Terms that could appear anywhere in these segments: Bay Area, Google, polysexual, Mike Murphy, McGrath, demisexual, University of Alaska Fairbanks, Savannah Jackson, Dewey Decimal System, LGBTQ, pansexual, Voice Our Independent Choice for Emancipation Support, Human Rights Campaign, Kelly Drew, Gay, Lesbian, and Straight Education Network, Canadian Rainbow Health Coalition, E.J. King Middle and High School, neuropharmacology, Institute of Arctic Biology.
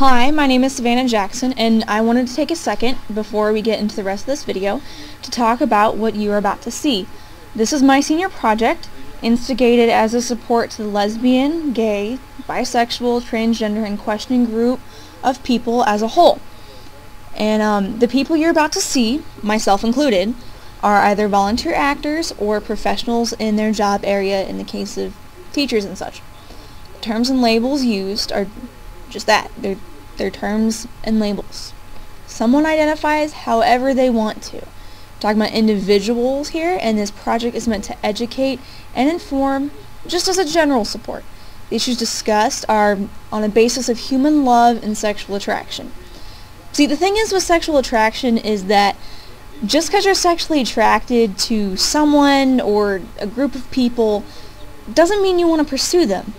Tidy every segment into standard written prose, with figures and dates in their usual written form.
Hi, my name is Savannah Jackson, and I wanted to take a second before we get into the rest of this video to talk about what you are about to see. This is my senior project, instigated as a support to the lesbian, gay, bisexual, transgender, and questioning group of people as a whole. And the people you're about to see, myself included, are either volunteer actors or professionals in their job area in the case of teachers and such. The terms and labels used are just that. They're terms and labels. Someone identifies however they want to. We're talking about individuals here, and this project is meant to educate and inform just as a general support. The issues discussed are on a basis of human love and sexual attraction. See, the thing is with sexual attraction is that just because you're sexually attracted to someone or a group of people doesn't mean you want to pursue them.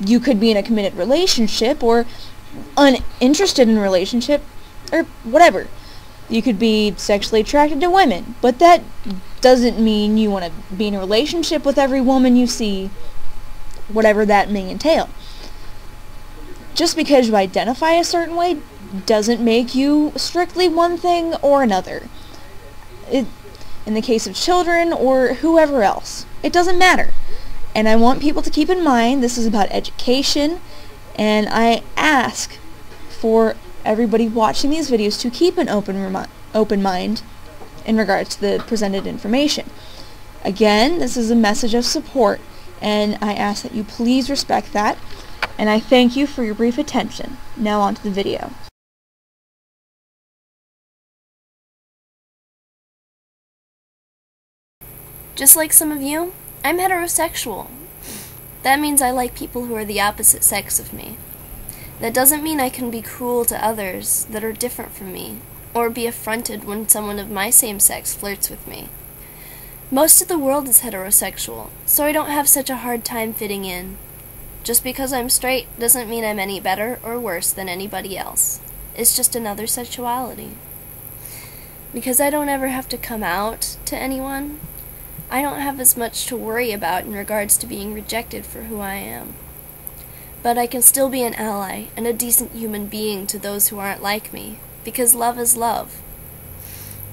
You could be in a committed relationship or uninterested in a relationship or whatever. You could be sexually attracted to women, but that doesn't mean you want to be in a relationship with every woman you see, whatever that may entail. Just because you identify a certain way doesn't make you strictly one thing or another. In the case of children or whoever else, it doesn't matter. And I want people to keep in mind this is about education, and I ask for everybody watching these videos to keep an open mind in regards to the presented information. Again, this is a message of support, and I ask that you please respect that, and I thank you for your brief attention. Now on to the video. Just like some of you, I'm heterosexual. That means I like people who are the opposite sex of me. That doesn't mean I can be cruel to others that are different from me, or be affronted when someone of my same sex flirts with me. Most of the world is heterosexual, so I don't have such a hard time fitting in. Just because I'm straight doesn't mean I'm any better or worse than anybody else. It's just another sexuality. Because I don't ever have to come out to anyone, I don't have as much to worry about in regards to being rejected for who I am. But I can still be an ally and a decent human being to those who aren't like me, because love is love.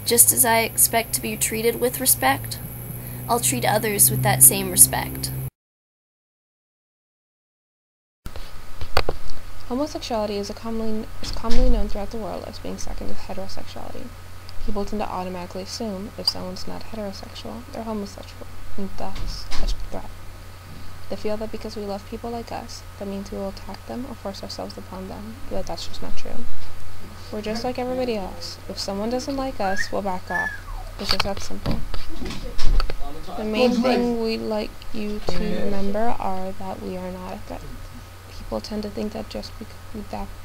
Just as I expect to be treated with respect, I'll treat others with that same respect. Homosexuality is commonly known throughout the world as being second to heterosexuality. People tend to automatically assume if someone's not heterosexual, they're homosexual, and thus a threat. They feel that because we love people like us, that means we will attack them or force ourselves upon them, but that's just not true. We're just like everybody else. If someone doesn't like us, we'll back off. It's just that simple. The main thing we'd like you to remember are that we are not a threat. People tend to think that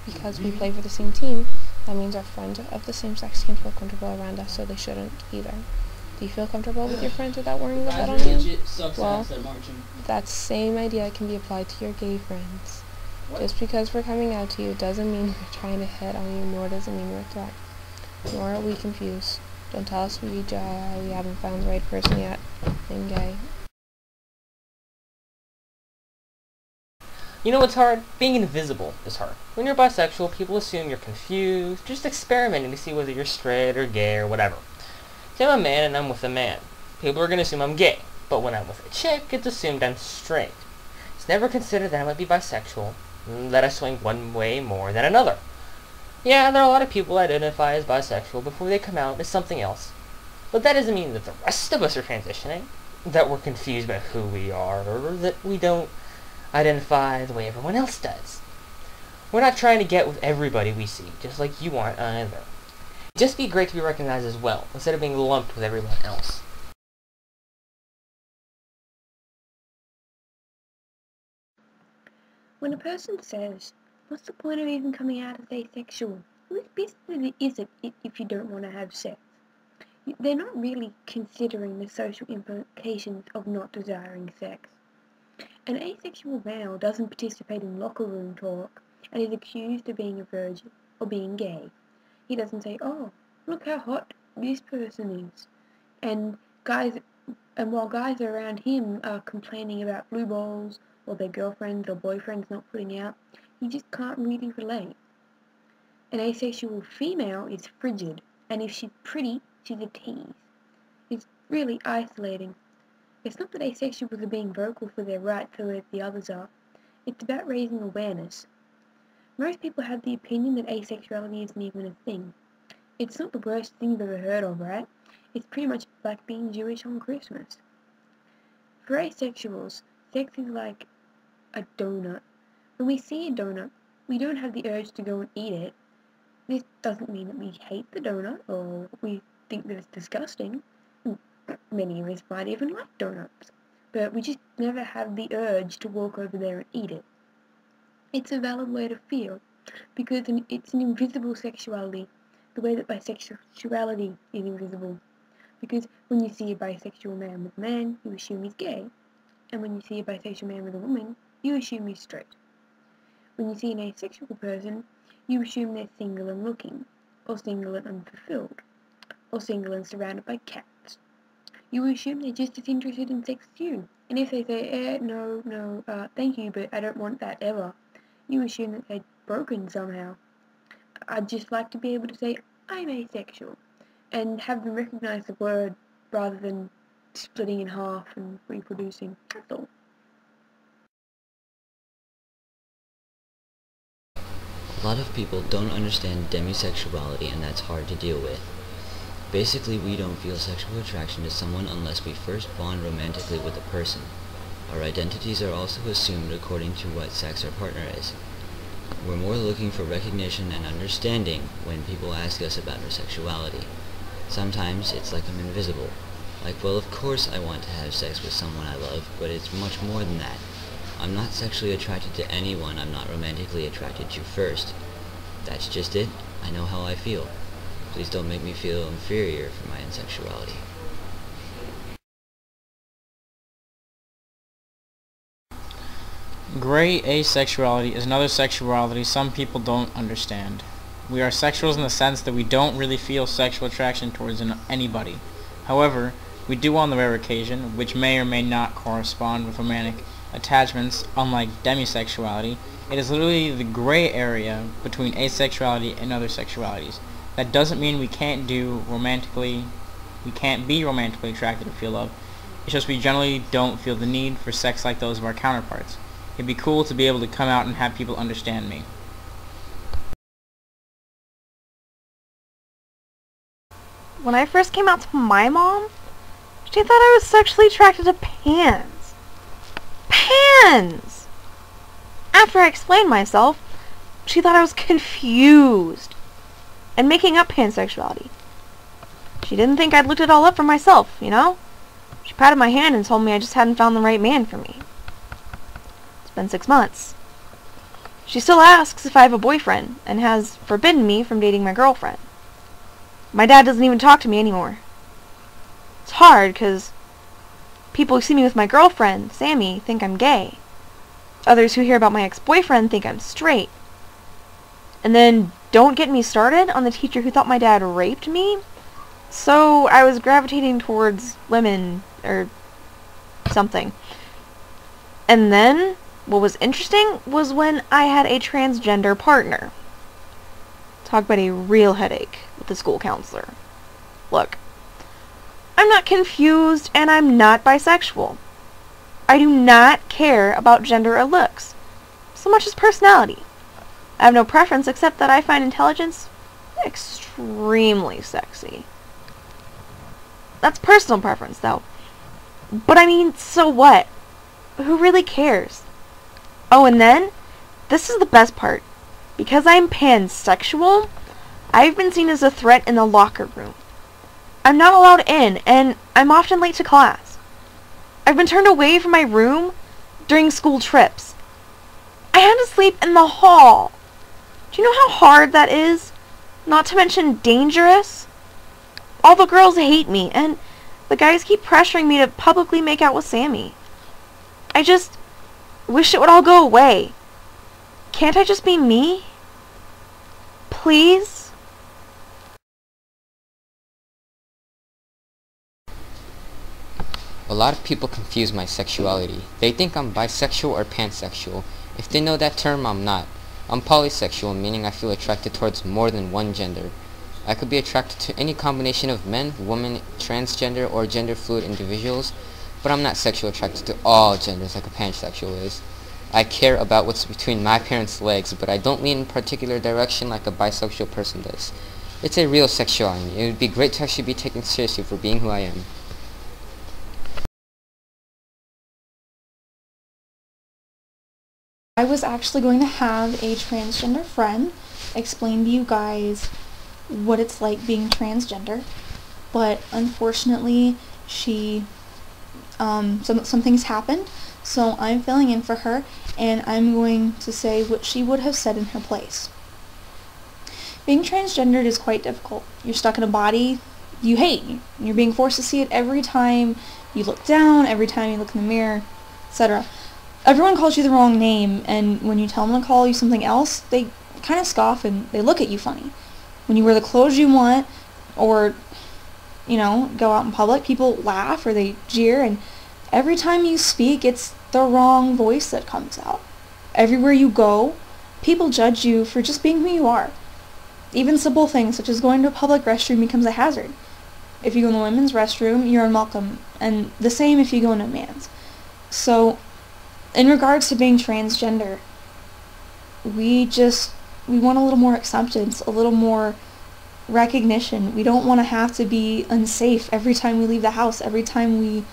because we play for the same team, that means our friends of the same sex can't feel comfortable around us, so they shouldn't either. Do you feel comfortable with your friends without worrying about that on you? Well, that same idea can be applied to your gay friends. Just because we're coming out to you doesn't mean we're trying to hit on you, nor does it mean we're a threat. Nor are we confused. Don't tell us we haven't found the right person yet. I'm gay. You know what's hard? Being invisible is hard. When you're bisexual, people assume you're confused, just experimenting to see whether you're straight or gay or whatever. Say I'm a man and I'm with a man. People are going to assume I'm gay, but when I'm with a chick, it's assumed I'm straight. It's never considered that I might be bisexual, and that I swing one way more than another. Yeah, there are a lot of people that identify as bisexual before they come out as something else, but that doesn't mean that the rest of us are transitioning, that we're confused about who we are, or that we don't identify the way everyone else does. We're not trying to get with everybody we see, just like you aren't either. It'd just be great to be recognized as well, instead of being lumped with everyone else. When a person says, "What's the point of even coming out as asexual? What business is it if you don't want to have sex?" they're not really considering the social implications of not desiring sex. An asexual male doesn't participate in locker room talk and is accused of being a virgin or being gay. He doesn't say, "Oh, look how hot this person is," and while guys around him are complaining about blue balls or their girlfriends or boyfriends not putting out, he just can't really relate. An asexual female is frigid, and if she's pretty, she's a tease. It's really isolating. It's not that asexuals are being vocal for their rights the way the others are. It's about raising awareness. Most people have the opinion that asexuality isn't even a thing. It's not the worst thing you've ever heard of, right? It's pretty much like being Jewish on Christmas. For asexuals, sex is like a donut. When we see a donut, we don't have the urge to go and eat it. This doesn't mean that we hate the donut or we think that it's disgusting. Many of us might even like donuts, but we just never have the urge to walk over there and eat it. It's a valid way to feel, because it's an invisible sexuality, the way that bisexuality is invisible. Because when you see a bisexual man with a man, you assume he's gay, and when you see a bisexual man with a woman, you assume he's straight. When you see an asexual person, you assume they're single and looking, or single and unfulfilled, or single and surrounded by cats. You assume they're just as interested in sex as you, and if they say, thank you, but I don't want that ever, you assume that they're broken somehow. I'd just like to be able to say, I'm asexual, and have them recognise the word rather than splitting in half and reproducing. That's all. A lot of people don't understand demisexuality, and that's hard to deal with. Basically, we don't feel sexual attraction to someone unless we first bond romantically with a person. Our identities are also assumed according to what sex our partner is. We're more looking for recognition and understanding when people ask us about our sexuality. Sometimes it's like I'm invisible. Like, well, of course I want to have sex with someone I love, but it's much more than that. I'm not sexually attracted to anyone I'm not romantically attracted to first. That's just it. I know how I feel. Please don't make me feel inferior for my asexuality. Gray asexuality is another sexuality some people don't understand. We are sexuals in the sense that we don't really feel sexual attraction towards anybody. However, we do on the rare occasion, which may or may not correspond with romantic attachments. Unlike demisexuality, it is literally the gray area between asexuality and other sexualities. That doesn't mean we can't be romantically attracted to feel love. It's just we generally don't feel the need for sex like those of our counterparts. It'd be cool to be able to come out and have people understand me. When I first came out to my mom, she thought I was sexually attracted to pans. Pans! After I explained myself, she thought I was confused and making up pansexuality. She didn't think I'd looked it all up for myself, you know? She patted my hand and told me I just hadn't found the right man for me. Been 6 months. She still asks if I have a boyfriend and has forbidden me from dating my girlfriend. My dad doesn't even talk to me anymore. It's hard because people who see me with my girlfriend, Sammy, think I'm gay. Others who hear about my ex-boyfriend think I'm straight. And then don't get me started on the teacher who thought my dad raped me, so I was gravitating towards women or something. And then what was interesting was when I had a transgender partner. Talk about a real headache with the school counselor. Look, I'm not confused and I'm not bisexual. I do not care about gender or looks, so much as personality. I have no preference except that I find intelligence extremely sexy. That's personal preference though. But I mean, so what? Who really cares? Oh, and then, this is the best part. Because I'm pansexual, I've been seen as a threat in the locker room. I'm not allowed in, and I'm often late to class. I've been turned away from my room during school trips. I had to sleep in the hall. Do you know how hard that is? Not to mention dangerous. All the girls hate me, and the guys keep pressuring me to publicly make out with Sammy. I just wish it would all go away. Can't I just be me? Please? A lot of people confuse my sexuality. They think I'm bisexual or pansexual. If they know that term, I'm not. I'm polysexual, meaning I feel attracted towards more than one gender. I could be attracted to any combination of men, women, transgender, or gender-fluid individuals, but I'm not sexually attracted to all genders like a pansexual is. I care about what's between my parents' legs, but I don't lean in a particular direction like a bisexual person does. It's a real sexuality. It would be great to actually be taken seriously for being who I am. I was actually going to have a transgender friend explain to you guys what it's like being transgender, but unfortunately she some things happened, so I'm filling in for her, and I'm going to say what she would have said in her place. Being transgendered is quite difficult. You're stuck in a body you hate. You're being forced to see it every time you look down, every time you look in the mirror, etc. Everyone calls you the wrong name, and when you tell them to call you something else, they kind of scoff and they look at you funny. When you wear the clothes you want, or, you know, go out in public, people laugh or they jeer, and every time you speak, it's the wrong voice that comes out. Everywhere you go, people judge you for just being who you are. Even simple things such as going to a public restroom becomes a hazard. If you go in the women's restroom, you're unwelcome, and the same if you go in a man's. So, in regards to being transgender, we want a little more acceptance, a little more recognition. We don't want to have to be unsafe every time we leave the house, every time we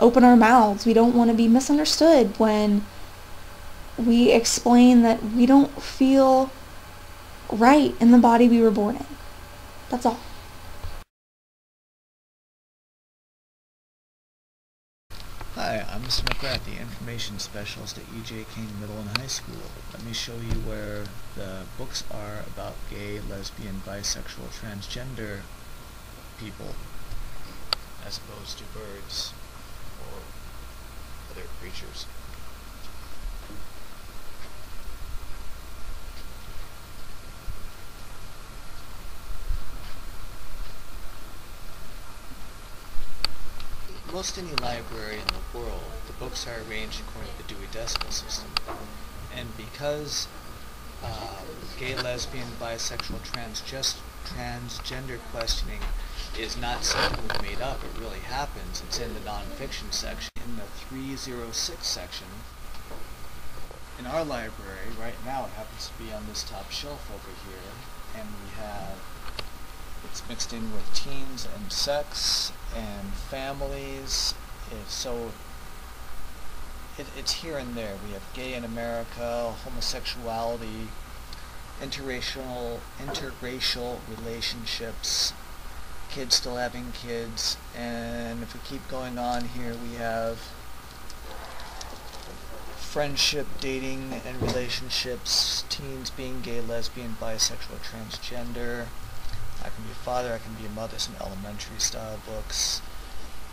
open our mouths. We don't want to be misunderstood when we explain that we don't feel right in the body we were born in. That's all. Hi, I'm Mr. McGrath, the Information Specialist at E.J. King Middle and High School. Let me show you where the books are about gay, lesbian, bisexual, transgender people as opposed to birds or other creatures. In most any library in the world, the books are arranged according to the Dewey Decimal System. And because gay, lesbian, bisexual, transgender questioning is not something we've made up, it really happens. It's in the nonfiction section, in the 306 section. In our library, right now, it happens to be on this top shelf over here, and we have it's mixed in with teens and sex and families, so it's here and there. We have gay in America, homosexuality, interracial relationships, kids still having kids, and if we keep going on here, we have friendship, dating, and relationships, teens being gay, lesbian, bisexual, transgender. I Can Be a Father, I Can Be a Mother, some elementary style books,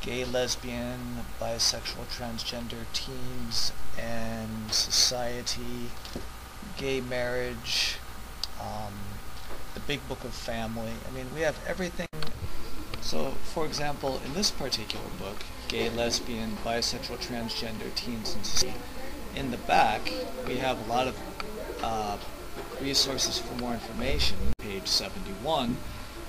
gay, lesbian, bisexual, transgender, teens and society, gay marriage, the big book of family. I mean, we have everything. So, for example, in this particular book, gay, lesbian, bisexual, transgender, teens and society, in the back we have a lot of resources for more information. Page 71.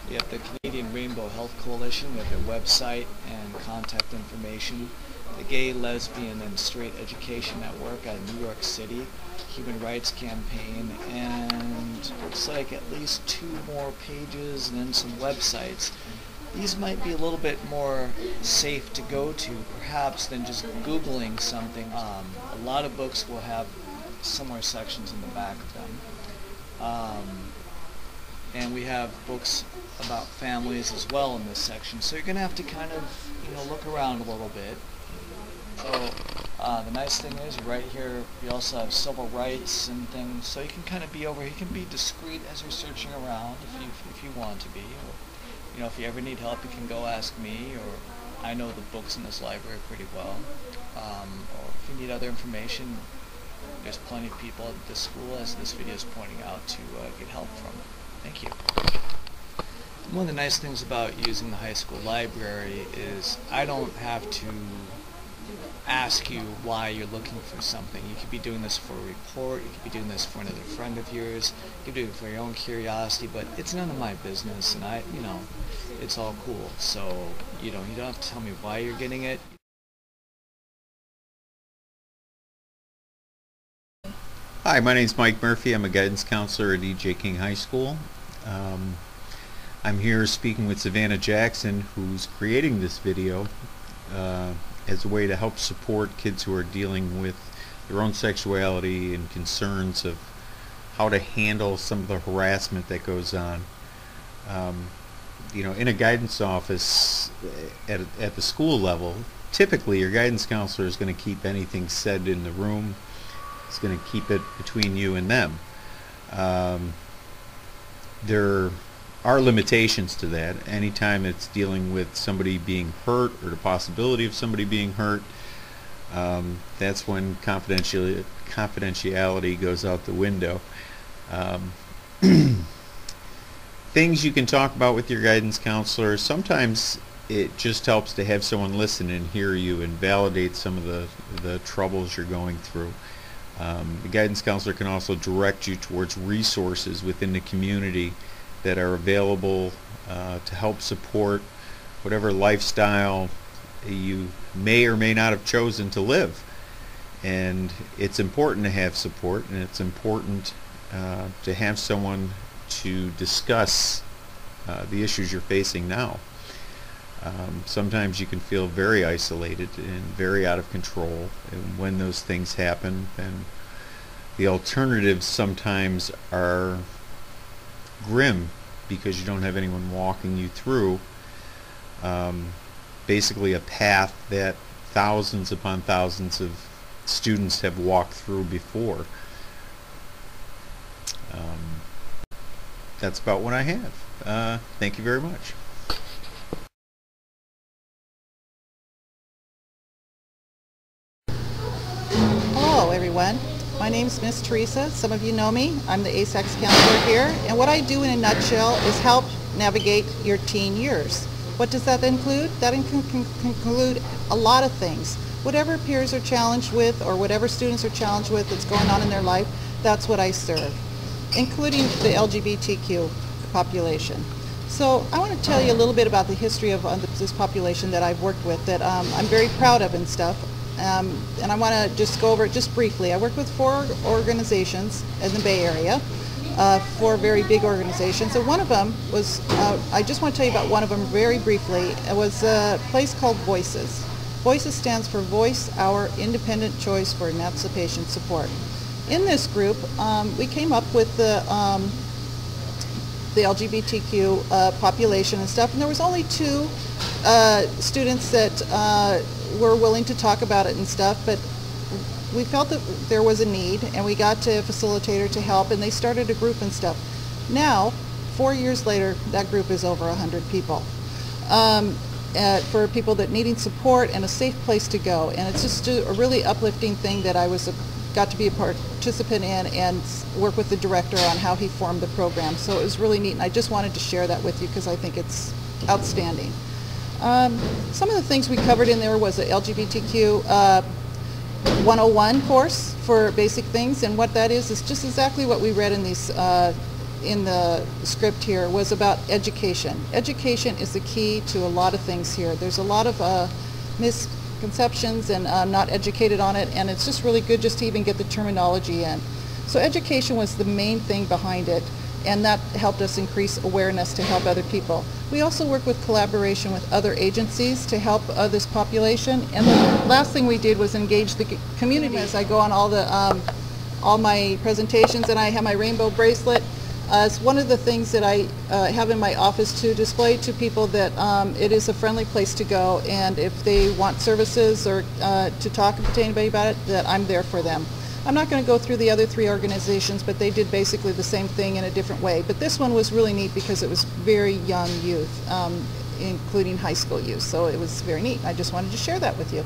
We have the Canadian Rainbow Health Coalition. We have their website and contact information. The Gay, Lesbian, and Straight Education Network out of New York City. Human Rights Campaign. And looks like at least 2 more pages and then some websites. These might be a little bit more safe to go to, perhaps, than just Googling something. A lot of books will have similar sections in the back of them. And we have books about families as well in this section, so you're going to have to kind of, you know, look around a little bit. So the nice thing is, right here, we also have civil rights and things, so you can kind of be over here. You can be discreet as you're searching around if you want to be. Or, you know, if you ever need help, you can go ask me, or I know the books in this library pretty well. Or if you need other information, there's plenty of people at this school, as this video is pointing out, to get help from. Thank you. One of the nice things about using the high school library is I don't have to ask you why you're looking for something. You could be doing this for a report, you could be doing this for another friend of yours, you could do it for your own curiosity, but it's none of my business, and I, you know, it's all cool. So, you know, you don't have to tell me why you're getting it. Hi, my name's Mike Murphy. I'm a guidance counselor at E.J. King High School. I'm here speaking with Savannah Jackson, who's creating this video as a way to help support kids who are dealing with their own sexuality and concerns of how to handle some of the harassment that goes on. You know, in a guidance office at the school level, typically your guidance counselor is going to keep anything said in the room. It's going to keep it between you and them. There are limitations to that. Anytime it's dealing with somebody being hurt or the possibility of somebody being hurt, that's when confidentiality goes out the window. Things you can talk about with your guidance counselor, sometimes it just helps to have someone listen and hear you and validate some of the troubles you're going through. The guidance counselor can also direct you towards resources within the community that are available to help support whatever lifestyle you may or may not have chosen to live. And it's important to have support, and it's important to have someone to discuss the issues you're facing now. Sometimes you can feel very isolated and very out of control, and when those things happen, then the alternatives sometimes are grim because you don't have anyone walking you through basically a path that thousands upon thousands of students have walked through before. That's about what I have. Thank you very much. Everyone. My name is Miss Teresa. Some of you know me. I'm the ASEX counselor here, and what I do in a nutshell is help navigate your teen years. What does that include? That can include a lot of things. Whatever peers are challenged with, or whatever students are challenged with that's going on in their life, that's what I serve, including the LGBTQ population. So I want to tell you a little bit about the history of this population that I've worked with that I'm very proud of and stuff. And I want to just go over it just briefly. I work with 4 organizations in the Bay Area, 4 very big organizations. And one of them was, I just want to tell you about one of them very briefly. It was a place called Voices. Voices stands for Voice Our Independent Choice for Emancipation Support. In this group, we came up with the LGBTQ population and stuff, and there was only 2 students that were willing to talk about it and stuff, but we felt that there was a need, and we got to a facilitator to help, and they started a group and stuff. Now, 4 years later, that group is over 100 people for people that needing support and a safe place to go, and it's just a really uplifting thing that I was got to be a participant in and work with the director on how he formed the program. So it was really neat, and I just wanted to share that with you because I think it's outstanding. Some of the things we covered in there was a LGBTQ 101 course for basic things, and what that is just exactly what we read in these in the script here, was about education. Education is the key to a lot of things here. There's a lot of misconceptions, and I'm not educated on it, and it's just really good just to even get the terminology in. So education was the main thing behind it, and that helped us increase awareness to help other people. We also work with collaboration with other agencies to help this population, and the last thing we did was engage the community. As I go on all the all my presentations, and I have my rainbow bracelet. It's one of the things that I have in my office to display to people that it is a friendly place to go, and if they want services or to talk to anybody about it, that I'm there for them. I'm not going to go through the other 3 organizations, but they did basically the same thing in a different way. But this one was really neat because it was very young youth, including high school youth. So it was very neat. I just wanted to share that with you.